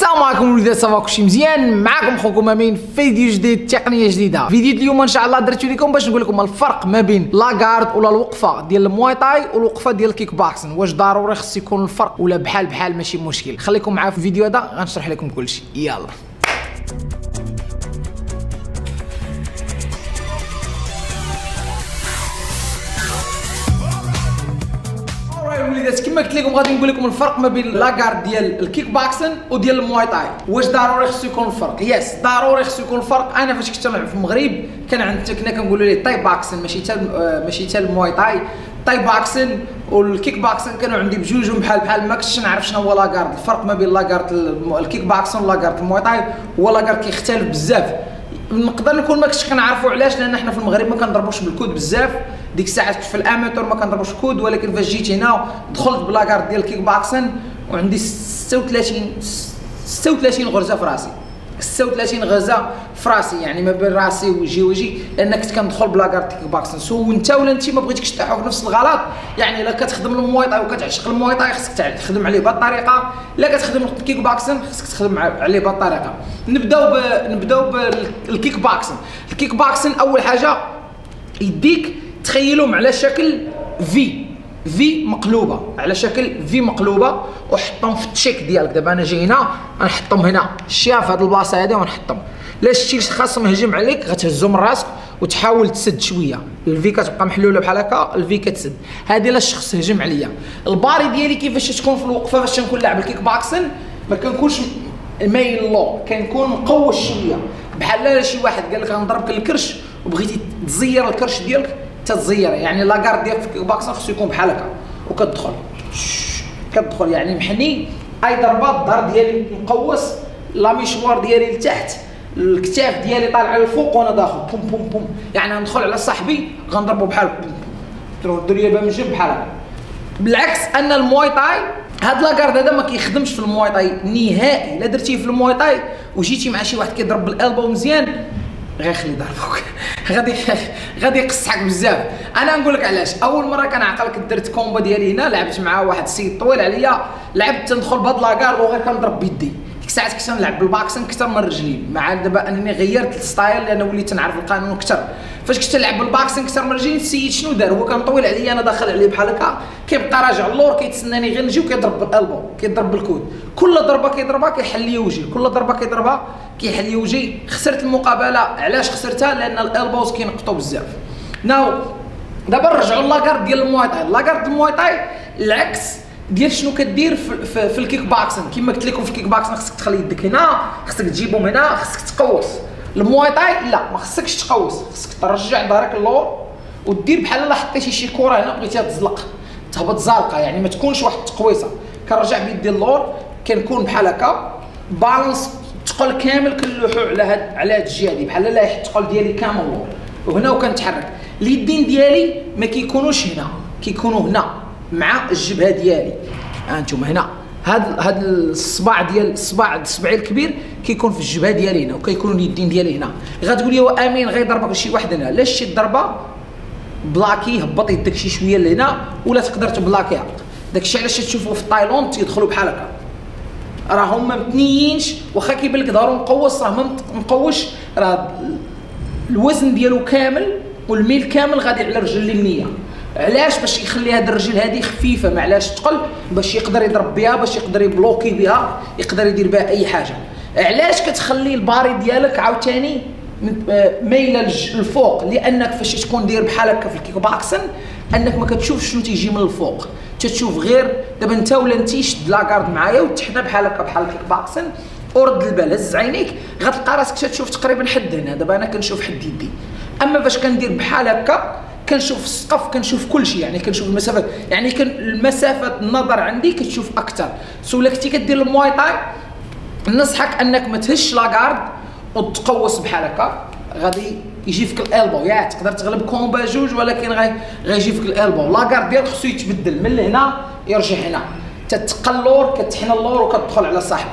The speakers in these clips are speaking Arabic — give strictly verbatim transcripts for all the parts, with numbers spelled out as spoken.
السلام عليكم وليدات، صافا كلشي مزيان؟ معكم خوكم امين في فيديو جديد، تقنيه جديده. فيديو اليوم ان شاء الله درتو لكم باش نقول لكم الفرق ما بين لا غارد ولا الوقفه ديال المواي تاي والوقفه ديال الكيك بوكسين. واش ضروري خص يكون الفرق ولا بحال بحال ماشي مشكل؟ خليكم معايا في الفيديو هذا غنشرح لكم كلشي. يلا وليدات، كما قلت لكم غادي نقول لكم الفرق ما بين لا غارد ديال الكيك بوكسين وديال المواي تاي. واش ضروري خصو يكون الفرق؟ يس ضروري خصو يكون الفرق. انا فاش كنت نلعب في المغرب كان عند التكنا كنقولوا ليه تاي بوكسين ماشي تا ماشي تا المواي تاي. تاي بوكسين والكيك بوكسين كانوا عندي بجوجهم بحال بحال، ما كنتش نعرف شنو هو لا غارد. الفرق ما بين لا غارد الكيك بوكسين ولا غارد المواي تاي هو لا غارد كيختلف بزاف. نقدر نكون ما كنتش كنعرفوا علاش، لان حنا في المغرب ما كنضربوش بالكود بزاف. ديك الساعه كنت في الاماتور ما كنضربوش كود، ولكن فاش جيت هنا دخلت بلا غارد ديال الكيك بوكسين وعندي ستة وثلاثين ستة وثلاثين غرزه في راسي، ستة وثلاثين غرزه في راسي، يعني ما بين راسي وجهي وجهي، لان كنت كندخل بلا غارد كيك بوكسين. سو انت ولا انت ما بغيتكش تحاول في نفس الغلط، يعني الا كتخدم المواي تاي وكتعشق المواي تاي خصك تخدم عليه بهذه الطريقه، الا كتخدم الكيك بوكسين خصك تخدم عليه بهذه الطريقه. نبداو نبداو بالكيك بوكسين. الكيك بوكسين اول حاجه يديك تخيلهم على شكل في في مقلوبه، على شكل في مقلوبه، وحطهم في التشيك ديالك. دابا انا جاي هنا غنحطهم هنا شاف هاد البلاصه هادي ونحطهم. الا شتي خاصهم يهجم عليك غتهزو من راسك وتحاول تسد شويه. الفي كتبقى محلوله بحال هكا، الفي كتسد هادي الا الشخص هجم عليا. الباري ديالي كيفاش تكون في الوقفه فاش نكون لاعب الكيك بوكسين؟ ما كنكونش مايل لو، كنكون مقوش شويه، بحال شي واحد قال لك غنضربك الكرش وبغيتي تزير الكرش ديالك تتزير. يعني لا غارد ديال الكيك بوكسين خصو يكون بحال هكا، وكتدخل كتدخل يعني محني اي ضربه الظهر ديالي مقوس، لا ميشوار ديالي لتحت، الكتاف ديالي طالعه للفوق وانا داخل بوم بوم بوم. يعني غندخل على صاحبي غنضربو بحال تروح دير ليا من جنب بحال هكا. بالعكس ان المواي تاي هاد لا غارد هذا ما كيخدمش في المواي تاي نهائي. الا درتيه في المواي تاي وجيتي مع شي واحد كيضرب بالالبو مزيان غيخلي ضربك غادي غادي يقصحك بزاف. انا نقول لك علاش. اول مره كنعقلك درت كومبا ديالي هنا، لعبت مع واحد السيد طويل عليا، لعبت تندخل بهاد لا غارد وغير كنضرب بيدي. ديك الساعات كنت نلعب بالبوكسين اكثر من رجلي، مع دابا انني غيرت الستايل لان وليت نعرف القانون اكثر. فاش كنت نلعب بالبوكسين اكثر من رجلي السيد شنو دار؟ هو كان طويل عليا، انا داخل عليه بحال هكا، كيبقى راجع اللور كيتسناني غير نجي وكيضرب بالالبو، كيضرب بالكود. كل ضربه كيضربها كيحل لي وجهي، كل ضربه كيضربها كيحل لي وجهي. خسرت المقابله. علاش خسرتها؟ لان الالبوز كينقطوا بزاف. ناو دابا نرجعوا لا غارد ديال المواي تاي. لا غارد المواي تاي العكس ديال شنو كدير في, في, في الكيك بوكسين. كما قلت لكم في الكيك بوكسين خصك تخلي يدك هنا، خصك تجيبهم هنا، خصك تقوس. المواي تاي لا، ما خصكش تقوس، خصك ترجع ظهرك اللور ودير بحال الا حطيتي شي كره هنا بغيتيها تزلق تهبط زالقه، يعني ما تكونش واحد التقويصه. كنرجع بيدي اللور كنكون بحال هكا، بالانس الثقل كامل كنلوحو على هاد على هاد الجهه هادي، بحال لا يحط الثقل ديالي كامل اللور وهنا وكنتحرك. اليدين ديالي ما كيكونوش هنا، كيكونوا هنا مع الجبهه ديالي. ها نتوما هنا هاد هاد الصباع ديال الصباع صبعي الكبير كيكون في الجبهه ديالي هنا، وكيكونوا اليدين ديالي هنا. غتقول لي وامين غيضربك شي واحد هنا. لا شتي الضربه بلاكي، هبط يدك شي شويه لهنا ولا تقدر تبلاكيها. داكشي علاش تشوفوا في تايلاند تيدخلوا بحال هكا، راهم ما متنيينش، واخا كيبان لك ظهرهم مقوس راه ما مقوش، راه الوزن ديالو كامل والميل كامل غادي على الرجل اليمنيه. علاش؟ باش يخلي هاد الرجل هادي خفيفه، ما علاش تقل، باش يقدر يضرب بها، باش يقدر يبلوكي بها، يقدر يدير بها اي حاجه. علاش كتخلي الباري ديالك عاوتاني مايله للفوق؟ لانك فاش تكون داير بحال هكا في الكيك بوكسين انك ما كتشوفش شنو تيجي من الفوق، تتشوف غير. دابا انت ولا انت شد لا غارد معايا وتحنا بحال هكا بحال الكيك بوكسين، ورد البال، هز عينيك، غتلقى راسك تتشوف تقريبا حد هنا. دابا انا كنشوف حد يدي، اما فاش كندير بحال هكا كنشوف السقف، كنشوف كل شيء، يعني كنشوف المسافات، يعني كن المسافه النظر عندي كتشوف اكثر. سو الا كنتي كدير المواي تاي ننصحك انك ما تهش لا غارد وتقوس بحال هكا، غادي يجي فيك الالبو. يا تقدر تغلب كومبا جوج، ولكن غي غيجي فيك الالبو. لا غارد ديالك خصو يتبدل من هنا يرجع هنا، تتقى اللور كتحنى اللور وكتدخل على صاحبك،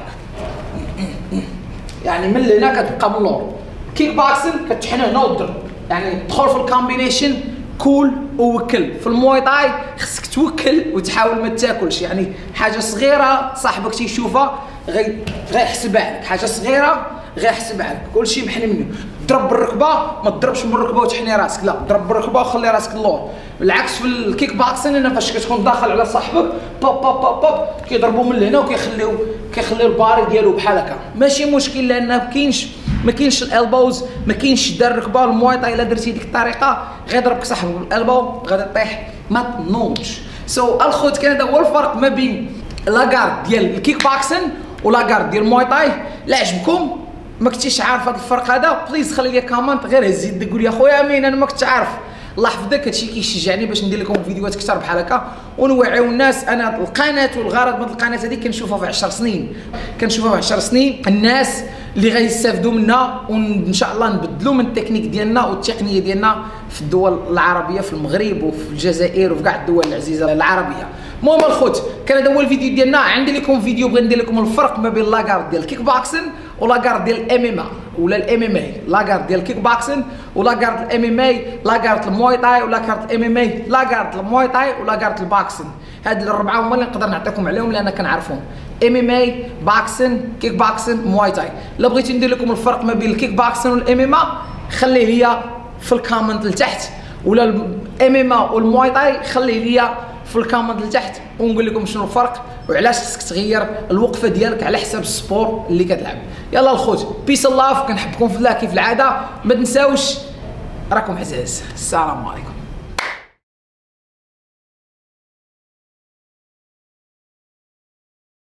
يعني من هنا كتبقى من اللور. كيك بوكسين كتحنى هنا وتضرب، يعني تدخل في الكومبينيشن كول ووكل. في المواي تاي خصك توكل وتحاول ما تاكلش، يعني حاجه صغيره صاحبك تيشوفها غي غيحسب عليك حاجه صغيره غيحسب عليك كلشي محني منه. ضرب بالركبه ما تضربش من الركبه وتحني راسك، لا ضرب بالركبه وخلي راسك اللور. بالعكس في الكيك بوكسين انا فاش كتكون داخل على صاحبك بوب بوب بوب بوب كيضربوا من هنا وكيخليو كيخليو الباري ديالو بحال هكا ماشي مشكل، لان ما كاينش ما كاينش الالبوز ما كاينش دار الركبه. المواي تاي الا درتي ديك الطريقه غيضربك صاحبك بالالبو غادي طيح ما تنوضش. سو so, الخوت كان هذا هو الفرق ما بين لاغارد ديال الكيك بوكسين ولاغارد ديال المواي تاي. لا عجبكم ما كنتيش عارف هذا الفرق هذا بليز خلي لي كومنت، غير هز يدك قول لي اخويا امين انا ما كنتش عارف. الله يحفظك هادشي كيشجعني باش ندير لكم فيديوهات كثر بحال هكا ونوعيو الناس. انا القناه والغرض من القناه هذه كنشوفها في عشر سنين كنشوفها في عشر سنين الناس اللي غيستافدوا منها، وان شاء الله نبدلوا من التكنيك ديالنا والتقنيه ديالنا في الدول العربيه في المغرب وفي الجزائر وفي كاع الدول العزيزه العربيه. المهم الخوت كان هذا هو الفيديو ديالنا، عندي لكم فيديو بغيت ندير لكم الفرق ما بين لاغارد ديال الكيك بوكسين ولاغارد ديال الام ام اي ولا الام ام اي. لاغارد ديال الكيك بوكسين ولاغارد الام ام اي، لاغارد المواي تاي ولاغارد الام ام اي، لاغارد المواي تاي ولاغارد البوكسين. هاد الاربعه هما اللي نقدر نعطيكم عليهم لان كنعرفهم، ام ام اي بوكسين كيك بوكسين مواي تاي. الا بغيتي ندير لكم الفرق ما بين الكيك بوكسين والام ام اي خليه ليا في الكومنت لتحت، ولا الام ام اي والمواي تاي خليه ليا في الكومنت لتحت ونقول لكم شنو الفرق وعلاش خصك تغير الوقفه ديالك على حسب السبور اللي كتلعب. يلا الخوت بيس الله، كنحبكم في الله كيف العاده. ما تنساوش راكم عزاز، السلام عليكم.